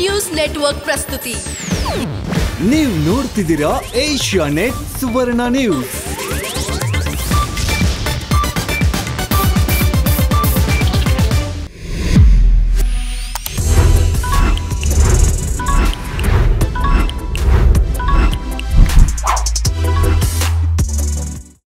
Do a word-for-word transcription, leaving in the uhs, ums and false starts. News network ಪ್ರಸ್ತುತಿ. ನೀವು ನೋಡ್ತಿದ್ದೀರಾ ಏಷ್ಯಾನೆಟ್ ಸುವರ್ಣ ನ್ಯೂಸ್.